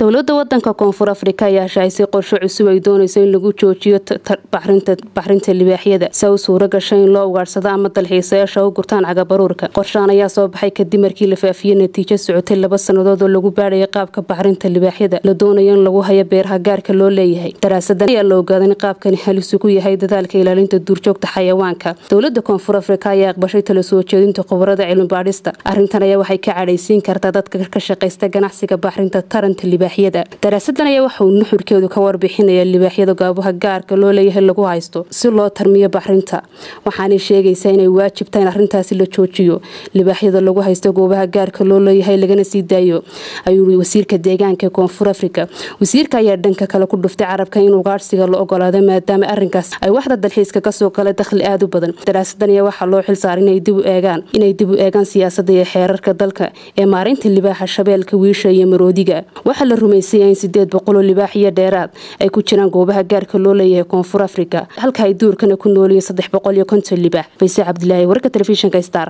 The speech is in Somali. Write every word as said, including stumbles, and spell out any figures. دولة ودنك كونفور أفريقيا يا شايسي قرشو عسوي دونيسي لغو جوجيو بحرينت بحرينت اللباحية ده سو سورة قرشين لو وارصدا عمد الحيسية شو قرطان عقبارورك قرشان يا صوب حيك الدمركي لفافية نتيجة سعوتين لبس نضادو لغو باري قابك بحرينت اللباحية ده لدونا ين لغو هيا بيرها قارك اللو ليهي دراسة يا لو قادن قابك نحالو سكوية هاي دذالك إلا لنت الدورجوك تحيوانك دولة كونفور أفريقيا يا قبشي تلسو جيدين تقبرة علم باريستا أرنتنا يا وحيك عريسين كارتادات كشاقيستا جناحسك بحرينت الترنت اللباحية daraasadana ayaa waxa uu nuxurkeedu ka warbixinaya libaaxyada gaabaha gaarka loo leeyahay lagu haysto si loo tarmiyo bahrinta waxaana sheegaysaa inay waajib tahay in arintaasi la joojiyo libaaxyada lagu haysto goobaha gaarka loo leeyahay lagana sii daayo ayuu wasiirka deegaanka Koonfur Afrika wasiirka ayaa dhanka kale ku dhuftay carabka in ugaarsiga la ogolaado maadaama arinkaas ay waxda dalxiiska ka soo kala dakhli aad u badan daraasadana waxa loo xil saarin inay dib u eegaan inay dib u eegaan siyaasadda iyo xeerarka dalka ee maareynta libaaxa shabeelka wiisha iyo maroodiga waxa rumaysiin sideed boqol oo libaaxiya dheeraad ay ku jiraan goobaha gaarka loo leeyahay Koonfur Afrika halka ay duurkana ku nool yahay saddex boqol iyo konton libaax Faysal Cabdilaahi warka telefishinka Star.